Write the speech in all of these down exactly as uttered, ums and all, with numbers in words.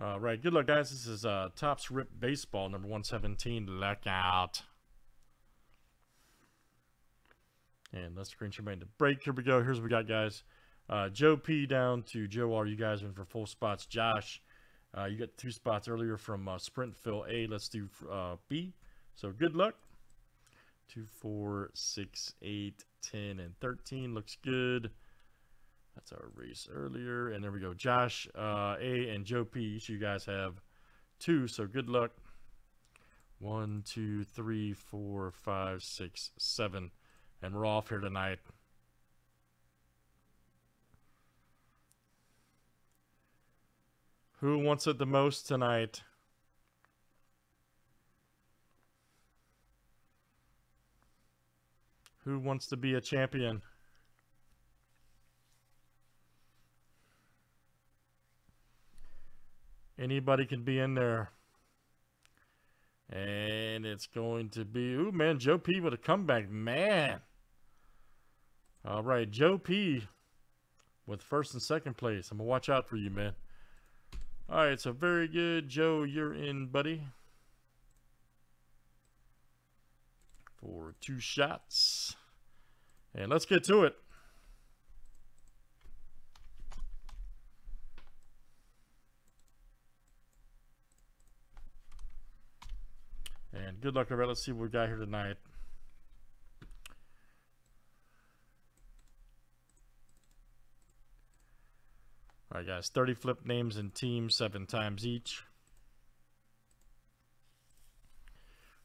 All right, good luck, guys. This is uh, Topps Rip Baseball, number one seventeen. Look out. And let's screen share made the break. Here we go. Here's what we got, guys. Uh, Joe P down to Joe R. You guys are in for full spots. Josh, uh, you got two spots earlier from uh, Sprintville A. Let's do uh, B. So good luck. Two, four, six, eight, ten, and thirteen. Looks good. That's our race earlier. And there we go. Josh uh, A and Joe P. Each of you guys have two. So good luck. One, two, three, four, five, six, seven. And we're off here tonight. Who wants it the most tonight? Who wants to be a champion? Anybody can be in there. And it's going to be... Ooh, man, Joe P with a comeback. Man. All right, Joe P with first and second place. I'm going to watch out for you, man. All right, so very good. Joe, you're in, buddy. For two shots. And let's get to it. And good luck, everybody. Let's see what we got here tonight. All right, guys, thirty flip names and teams, seven times each.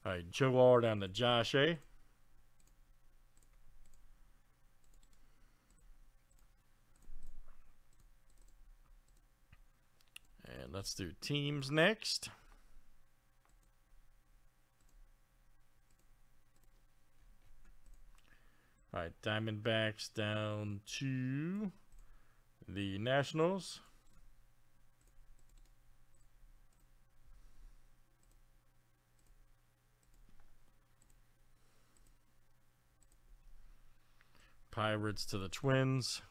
All right, Joe R down to Josh A. And let's do teams next. All right, Diamondbacks down to the Nationals. Pirates to the Twins.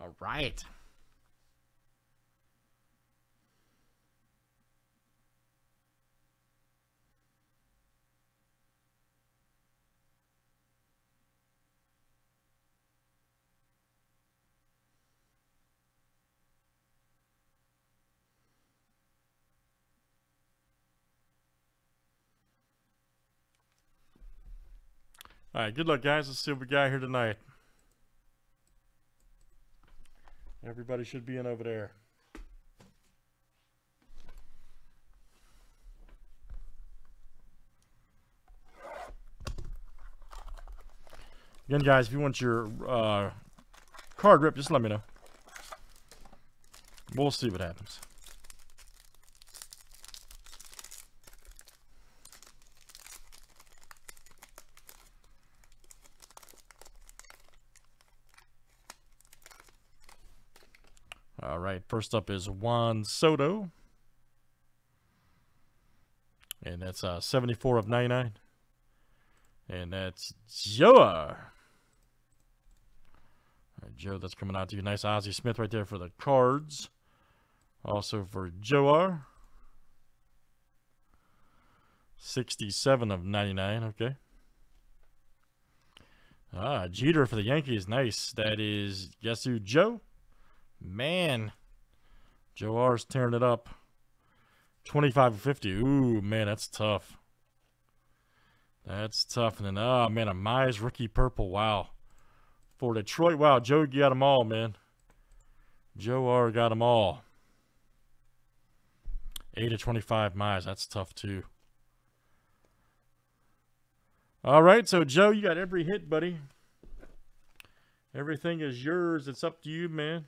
All right. All right, good luck, guys. Let's see what we got here tonight. Everybody should be in over there. Again, guys, if you want your uh, card ripped, just let me know. We'll see what happens. All right, first up is Juan Soto. And that's uh, seventy-four of ninety-nine. And that's Joe. All right, Joe, that's coming out to you. Nice Ozzie Smith right there for the Cards. Also for Joe R. sixty-seven of ninety-nine, okay. Ah, Jeter for the Yankees, nice. That is, guess who, Joe? Man, Joe R's tearing it up. twenty-five fifty. Ooh, man, that's tough. That's tough. And then, oh, man, a Mize rookie purple. Wow. For Detroit. Wow, Joe got them all, man. Joe R got them all. eight of twenty-five Mize. That's tough, too. All right, so, Joe, you got every hit, buddy. Everything is yours. It's up to you, man.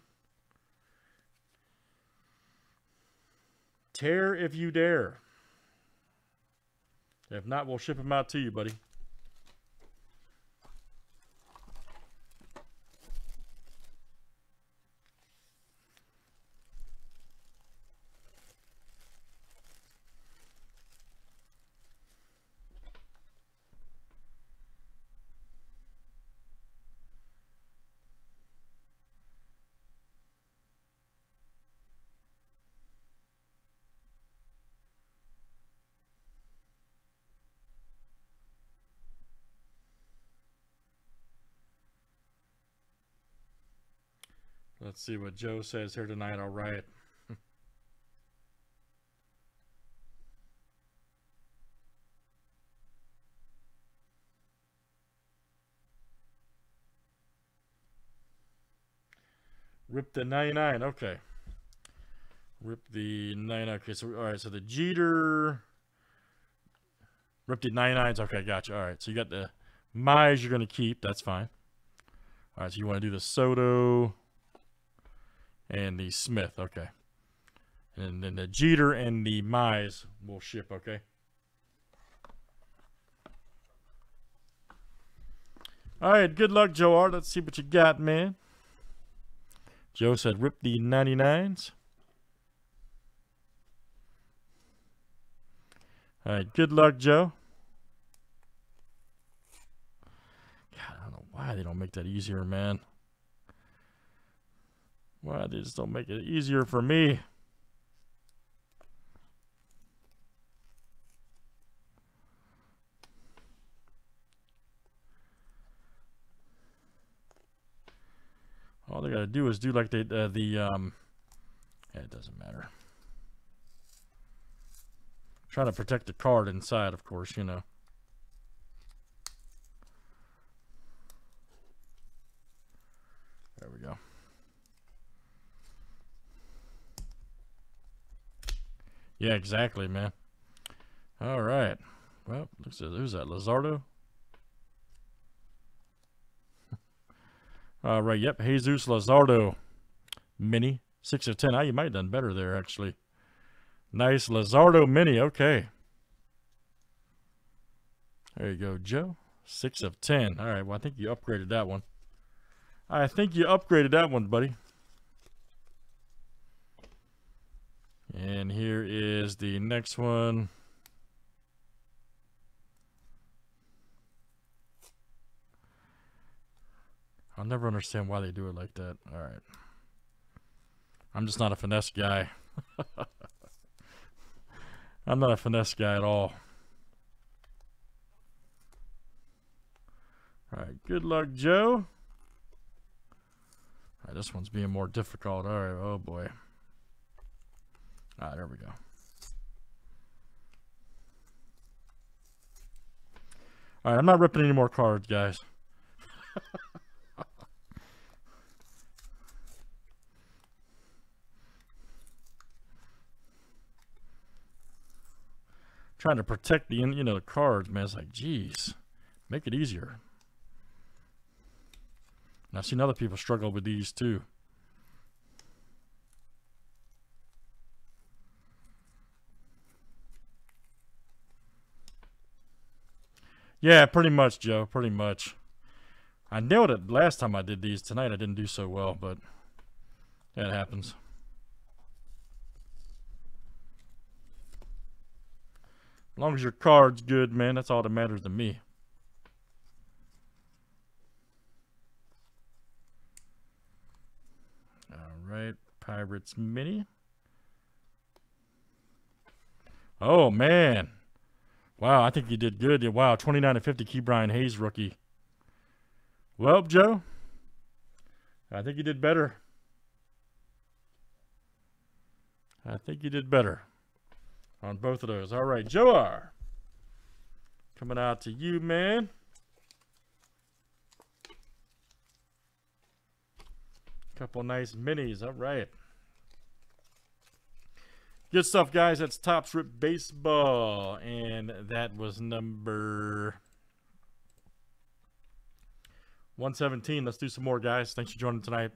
Tear if you dare. If not, we'll ship them out to you, buddy. Let's see what Joe says here tonight. All right. Rip the ninety-nine. Okay. Rip the ninety-nine. Okay. So, all right. So the Jeter. Rip the ninety-nines. Okay. Gotcha. All right. So you got the Mize you're going to keep. That's fine. All right. So you want to do the Soto. And the Smith, okay. And then the Jeter and the Mize will ship, okay. All right, good luck, Joe R. Let's see what you got, man. Joe said, rip the ninety-nines. All right, good luck, Joe. God, I don't know why they don't make that easier, man. Why they just don't make it easier for me. All they gotta do is do like they uh, the um. Yeah, it doesn't matter. I'm trying to protect the card inside, of course, you know. There we go. Yeah, exactly, man. All right. Well, looks like who's that? Luzardo? All right. Yep. Jesús Luzardo. Mini. six of ten. Oh, you might have done better there, actually. Nice Luzardo mini. Okay. There you go, Joe. six of ten. All right. Well, I think you upgraded that one. I think you upgraded that one, buddy. And here is the next one. I'll never understand why they do it like that. All right. I'm just not a finesse guy. I'm not a finesse guy at all. All right. Good luck, Joe. All right. This one's being more difficult. All right. Oh, boy. Ah, there we go. All right, I'm not ripping any more cards, guys. Trying to protect the you know the cards, man. It's like, geez, make it easier. And I've seen other people struggle with these too. Yeah, pretty much, Joe. Pretty much. I nailed it last time I did these. Tonight I didn't do so well, but that happens. As long as your card's good, man, that's all that matters to me. All right, Pirates Mini. Oh, man. Wow, I think you did good. Wow, twenty-nine to fifty, Key Bryan Hayes rookie. Well, Joe, I think you did better. I think you did better on both of those. All right, Joe R. Coming out to you, man. Couple nice minis. All right. Good stuff, guys. That's Topps Rip Baseball. And that was number one seventeen. Let's do some more, guys. Thanks for joining tonight.